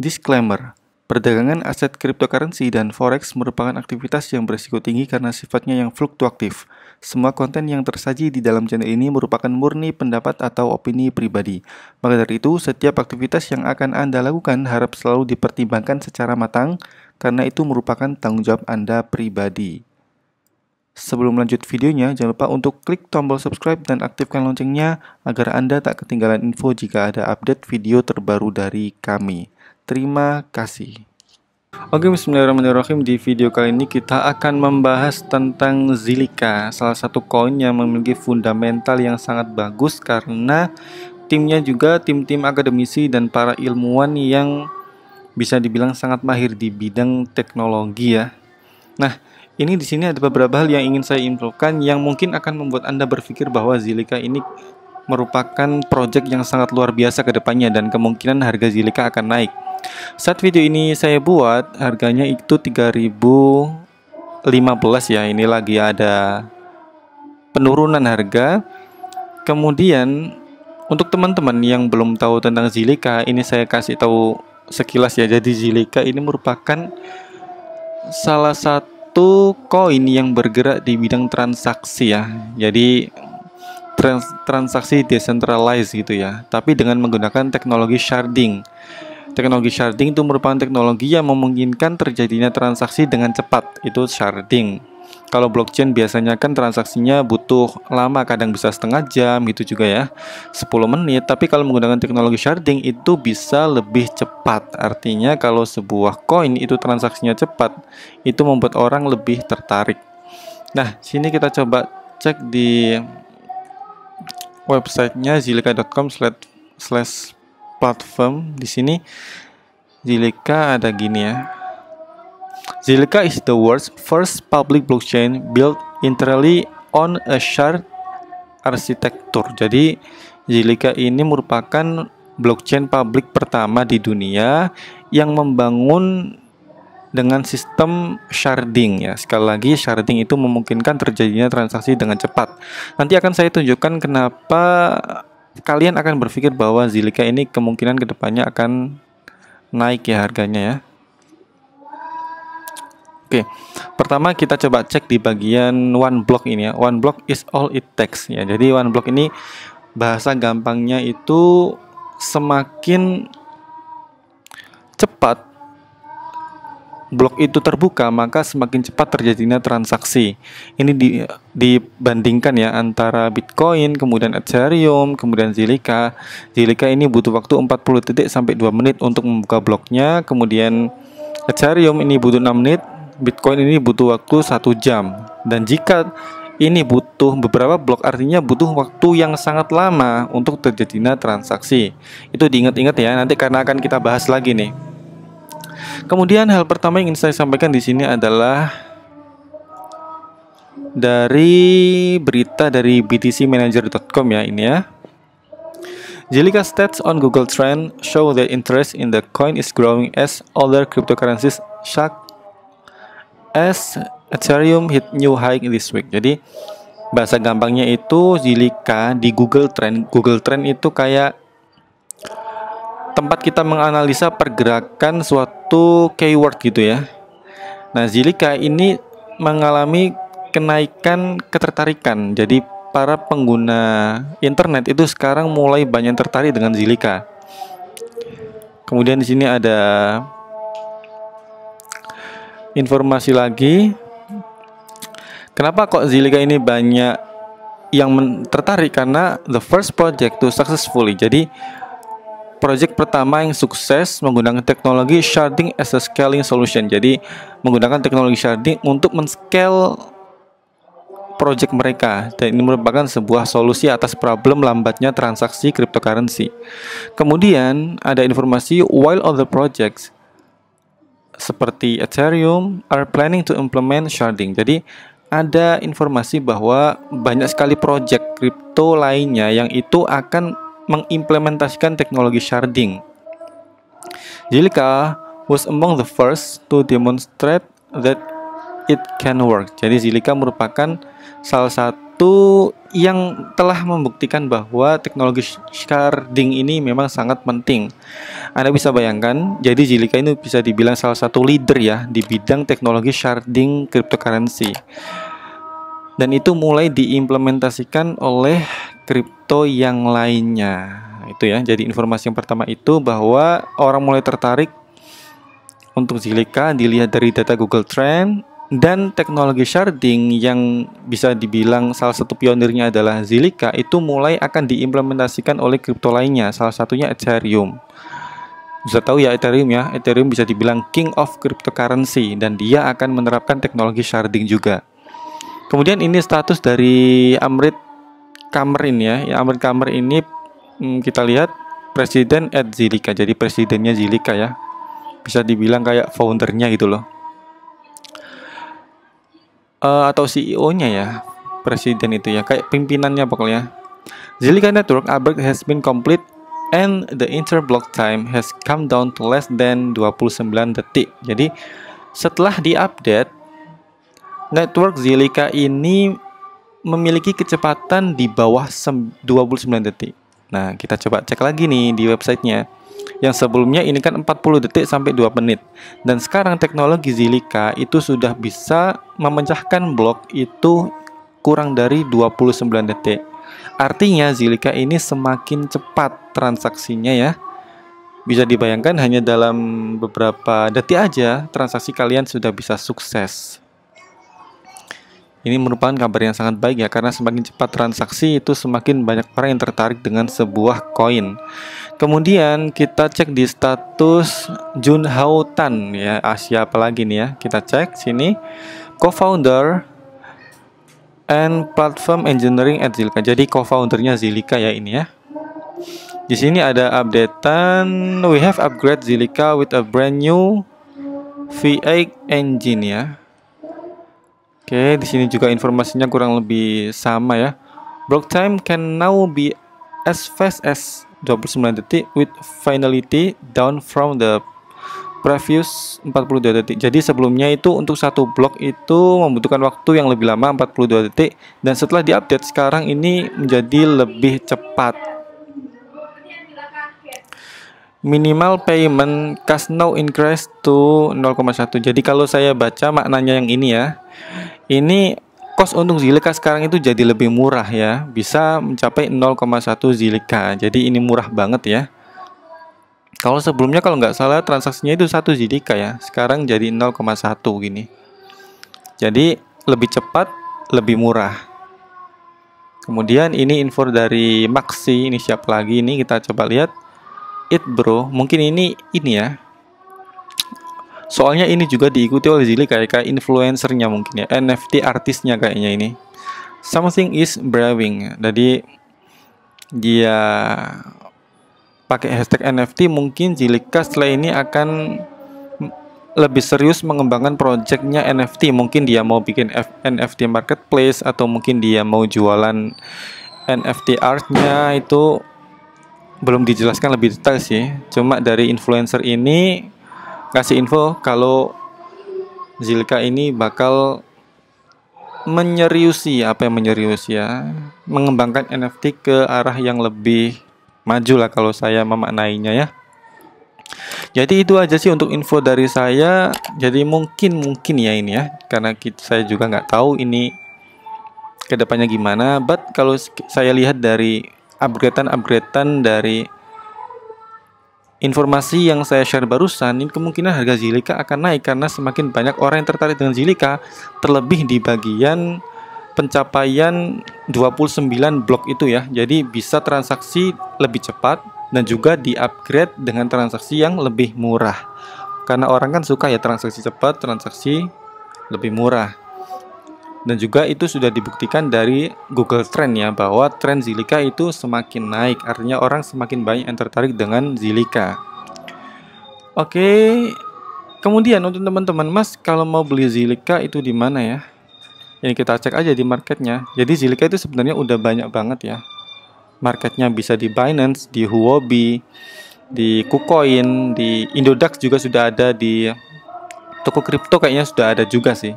Disclaimer, perdagangan aset cryptocurrency dan forex merupakan aktivitas yang berisiko tinggi karena sifatnya yang fluktuatif. Semua konten yang tersaji di dalam channel ini merupakan murni pendapat atau opini pribadi. Maka dari itu, setiap aktivitas yang akan Anda lakukan harap selalu dipertimbangkan secara matang karena itu merupakan tanggung jawab Anda pribadi. Sebelum lanjut videonya, jangan lupa untuk klik tombol subscribe dan aktifkan loncengnya agar Anda tak ketinggalan info jika ada update video terbaru dari kami. Terima kasih. Oke, bismillahirrahmanirrahim. Di video kali ini kita akan membahas tentang Zilliqa, salah satu koin yang memiliki fundamental yang sangat bagus karena timnya juga tim-tim akademisi dan para ilmuwan yang bisa dibilang sangat mahir di bidang teknologi ya. Nah, ini di sini ada beberapa hal yang ingin saya infokan yang mungkin akan membuat Anda berpikir bahwa Zilliqa ini merupakan proyek yang sangat luar biasa ke depannya dan kemungkinan harga Zilliqa akan naik. Saat video ini saya buat, harganya itu 3015 ya. Ini lagi ada penurunan harga. Kemudian untuk teman-teman yang belum tahu tentang Zilliqa, ini saya kasih tahu sekilas ya. Jadi Zilliqa ini merupakan salah satu koin yang bergerak di bidang transaksi ya. Jadi transaksi decentralized gitu ya, tapi dengan menggunakan teknologi sharding. Teknologi sharding itu merupakan teknologi yang memungkinkan terjadinya transaksi dengan cepat, itu sharding. Kalau blockchain biasanya kan transaksinya butuh lama, kadang bisa setengah jam gitu juga ya, 10 menit. Tapi kalau menggunakan teknologi sharding itu bisa lebih cepat. Artinya kalau sebuah koin itu transaksinya cepat, itu membuat orang lebih tertarik. Nah, sini kita coba cek di websitenya zilliqa.com/platform. Di sini Zilliqa ada gini ya. Zilliqa is the world's first public blockchain built entirely on a shard arsitektur. Jadi Zilliqa ini merupakan blockchain publik pertama di dunia yang membangun dengan sistem sharding ya. Sekali lagi, sharding itu memungkinkan terjadinya transaksi dengan cepat. Nanti akan saya tunjukkan kenapa kalian akan berpikir bahwa Zilliqa ini kemungkinan kedepannya akan naik ya harganya ya. Oke, pertama kita coba cek di bagian one block ini ya. One block is all it takes ya. Jadi one block ini bahasa gampangnya itu semakin cepat blok itu terbuka, maka semakin cepat terjadinya transaksi. Ini dibandingkan ya antara Bitcoin, kemudian Ethereum, kemudian Zilliqa. Zilliqa ini butuh waktu 40 detik sampai 2 menit untuk membuka bloknya. Kemudian Ethereum ini butuh 6 menit, Bitcoin ini butuh waktu 1 jam. Dan jika ini butuh beberapa blok, artinya butuh waktu yang sangat lama untuk terjadinya transaksi. Itu diingat-ingat ya, nanti karena akan kita bahas lagi nih. Kemudian hal pertama yang ingin saya sampaikan di sini adalah dari berita dari btcmanager.com ya, ini ya. Zilliqa stats on Google Trend show that interest in the coin is growing as other cryptocurrencies shock as Ethereum hit new high this week. Jadi bahasa gampangnya itu Zilliqa di Google Trend. Google Trend itu kayak tempat kita menganalisa pergerakan suatu keyword gitu ya. Nah, Zilliqa ini mengalami kenaikan ketertarikan. Jadi para pengguna internet itu sekarang mulai banyak tertarik dengan Zilliqa. Kemudian di sini ada informasi lagi. Kenapa kok Zilliqa ini banyak yang tertarik? Karena the first project to successfully. Jadi proyek pertama yang sukses menggunakan teknologi sharding as a scaling solution. Jadi menggunakan teknologi sharding untuk men-scale proyek mereka. Dan ini merupakan sebuah solusi atas problem lambatnya transaksi cryptocurrency. Kemudian ada informasi while other projects seperti Ethereum are planning to implement sharding. Jadi ada informasi bahwa banyak sekali proyek kripto lainnya yang itu akan mengimplementasikan teknologi sharding. Zilliqa was among the first to demonstrate that it can work. Jadi Zilliqa merupakan salah satu satu yang telah membuktikan bahwa teknologi sharding ini memang sangat penting. Anda bisa bayangkan, jadi Zilliqa ini bisa dibilang salah satu leader ya di bidang teknologi sharding cryptocurrency. Dan itu mulai diimplementasikan oleh kripto yang lainnya. Itu ya, jadi informasi yang pertama itu bahwa orang mulai tertarik untuk Zilliqa dilihat dari data Google Trend. Dan teknologi sharding yang bisa dibilang salah satu pionirnya adalah Zilliqa itu mulai akan diimplementasikan oleh kripto lainnya, salah satunya Ethereum. Bisa tahu ya Ethereum ya, Ethereum bisa dibilang king of cryptocurrency dan dia akan menerapkan teknologi sharding juga. Kemudian ini status dari Amrit Kumar ini ya, Amrit Kumar ini kita lihat presiden at Zilliqa, jadi presidennya Zilliqa ya, bisa dibilang kayak foundernya gitu loh. Atau CEO-nya ya, presiden itu ya, kayak pimpinannya pokoknya. Zilliqa network upgrade has been complete and the interblock time has come down to less than 29 detik. Jadi setelah diupdate, network Zilliqa ini memiliki kecepatan di bawah 29 detik. Nah, kita coba cek lagi nih di websitenya. Yang sebelumnya ini kan 40 detik sampai 2 menit. Dan sekarang teknologi Zilliqa itu sudah bisa memecahkan blok itu kurang dari 29 detik. Artinya Zilliqa ini semakin cepat transaksinya ya. Bisa dibayangkan hanya dalam beberapa detik aja transaksi kalian sudah bisa sukses. Ini merupakan kabar yang sangat baik ya, karena semakin cepat transaksi itu semakin banyak orang yang tertarik dengan sebuah koin. Kemudian kita cek di status Jun Houtan ya, Asia apalagi nih ya, kita cek sini co-founder and platform engineering at Zilliqa. Jadi co-foundernya Zilliqa ya ini ya. Di sini ada updatean, we have upgrade Zilliqa with a brand new V8 engine ya. Oke, di sini juga informasinya kurang lebih sama ya. Block time can now be as fast as 29 detik with finality down from the previous 42 detik. Jadi sebelumnya itu untuk satu blok itu membutuhkan waktu yang lebih lama 42 detik dan setelah diupdate sekarang ini menjadi lebih cepat. Minimal payment cash now increase to 0,1. Jadi kalau saya baca maknanya yang ini ya. Ini cost untuk Zilliqa sekarang itu jadi lebih murah ya, bisa mencapai 0,1 Zilliqa. Jadi ini murah banget ya. Kalau sebelumnya kalau nggak salah transaksinya itu 1 Zilliqa ya, sekarang jadi 0,1 gini. Jadi lebih cepat, lebih murah. Kemudian ini info dari Maxi, ini siapa lagi ini kita coba lihat. It bro, mungkin ini ya. Soalnya ini juga diikuti oleh Zilliqa kayak influencernya mungkin ya, NFT artisnya kayaknya ini. Something is brewing. Jadi dia pakai hashtag NFT, mungkin Zilliqa setelah ini akan lebih serius mengembangkan projectnya NFT. Mungkin dia mau bikin NFT marketplace atau mungkin dia mau jualan NFT artnya, itu belum dijelaskan lebih detail sih. Cuma dari influencer ini kasih info kalau Zilliqa ini bakal menyeriusi ya, mengembangkan NFT ke arah yang lebih maju lah kalau saya memaknainya ya. Jadi itu aja sih untuk info dari saya. Jadi mungkin ya ini ya, karena saya juga nggak tahu ini kedepannya gimana. But kalau saya lihat dari upgradean dari informasi yang saya share barusan, ini kemungkinan harga Zilliqa akan naik karena semakin banyak orang yang tertarik dengan Zilliqa, terlebih di bagian pencapaian 29 blok itu ya. Jadi bisa transaksi lebih cepat dan juga di-upgrade dengan transaksi yang lebih murah. Karena orang kan suka ya transaksi cepat, transaksi lebih murah. Dan juga itu sudah dibuktikan dari Google Trend ya, bahwa tren Zilliqa itu semakin naik, artinya orang semakin banyak yang tertarik dengan Zilliqa. Oke, kemudian untuk teman-teman, Mas kalau mau beli Zilliqa itu di mana ya? Ini kita cek aja di marketnya. Jadi Zilliqa itu sebenarnya udah banyak banget ya marketnya, bisa di Binance, di Huobi, di Kucoin, di Indodax juga sudah ada, di toko kripto kayaknya sudah ada juga sih.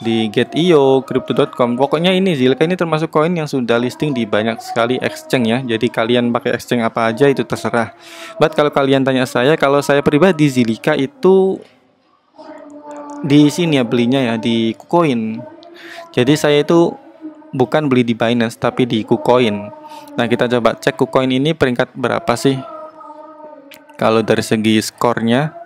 di gate.io, crypto.com. Pokoknya ini Zilliqa ini termasuk koin yang sudah listing di banyak sekali exchange ya. Jadi kalian pakai exchange apa aja itu terserah. But kalau kalian tanya saya, kalau saya pribadi Zilliqa itu di sini ya belinya ya di Kucoin. Jadi saya itu bukan beli di Binance tapi di Kucoin. Nah, kita coba cek Kucoin ini peringkat berapa sih? Kalau dari segi skornya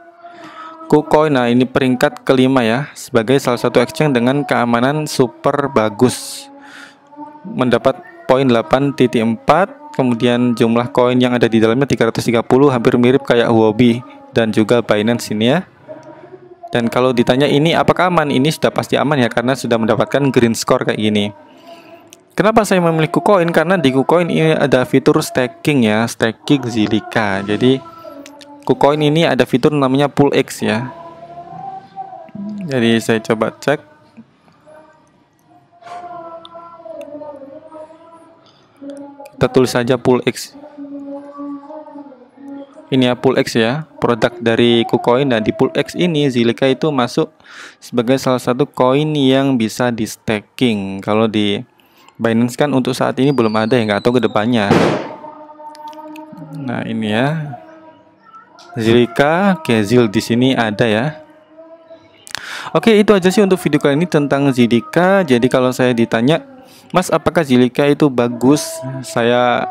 Kucoin, nah ini peringkat kelima ya, sebagai salah satu exchange dengan keamanan super bagus, mendapat poin 8.4, kemudian jumlah koin yang ada di dalamnya 330, hampir mirip kayak Huobi dan juga Binance ini ya. Dan kalau ditanya ini apakah aman, ini sudah pasti aman ya, karena sudah mendapatkan green score kayak gini. Kenapa saya memilih Kucoin? Karena di Kucoin ini ada fitur staking ya, staking Zilliqa. Jadi Kucoin ini ada fitur namanya Pool X ya. Jadi saya coba cek. Kita tulis saja Pool X. Ini ya Pool X ya, produk dari Kucoin. Dan di Pool X ini Zilliqa itu masuk sebagai salah satu koin yang bisa di staking. Kalau di Binance kan untuk saat ini belum ada ya, nggak tahu kedepannya. Nah ini ya Zilliqa, Gezil di sini ada ya. Oke, itu aja sih untuk video kali ini tentang Zilliqa. Jadi kalau saya ditanya, Mas apakah Zilliqa itu bagus? Saya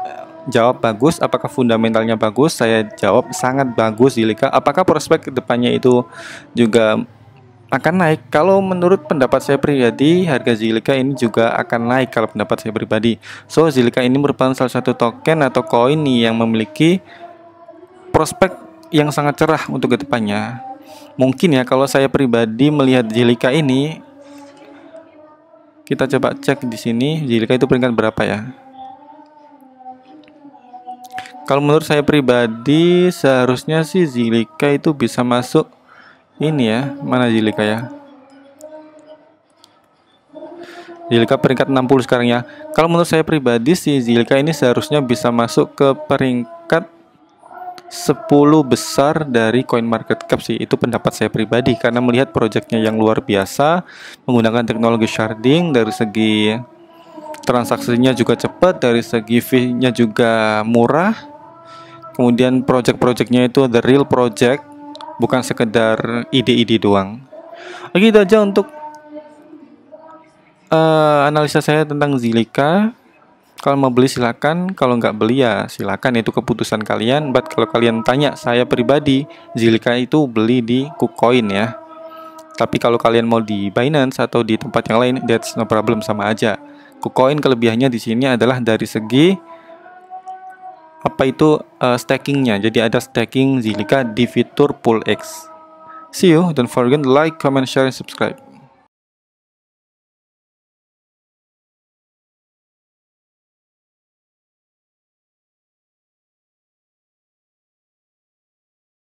jawab bagus. Apakah fundamentalnya bagus? Saya jawab sangat bagus Zilliqa. Apakah prospek kedepannya itu juga akan naik? Kalau menurut pendapat saya pribadi, harga Zilliqa ini juga akan naik kalau pendapat saya pribadi. So Zilliqa ini merupakan salah satu token atau koin yang memiliki prospek yang sangat cerah untuk kedepannya. Mungkin ya kalau saya pribadi melihat Zilliqa ini, kita coba cek di sini Zilliqa itu peringkat berapa ya. Kalau menurut saya pribadi seharusnya sih Zilliqa itu bisa masuk ini ya, mana Zilliqa ya? Zilliqa peringkat 60 sekarang ya. Kalau menurut saya pribadi sih Zilliqa ini seharusnya bisa masuk ke peringkat 10 besar dari coinmarketcap sih, itu pendapat saya pribadi karena melihat projectnya yang luar biasa, menggunakan teknologi sharding, dari segi transaksinya juga cepat, dari segi fee-nya juga murah, kemudian project-projectnya itu the real project, bukan sekedar ide-ide doang. Oke, itu aja untuk analisa saya tentang Zilliqa. Kalau mau beli silakan, kalau nggak beli ya silakan, itu keputusan kalian. But kalau kalian tanya saya pribadi, Zilliqa itu beli di Kucoin ya. Tapi kalau kalian mau di Binance atau di tempat yang lain, that's no problem, sama aja. Kucoin kelebihannya di sini adalah dari segi apa itu stakingnya. Jadi ada staking Zilliqa di fitur Pool X. See you, don't forget like, comment, share, and subscribe.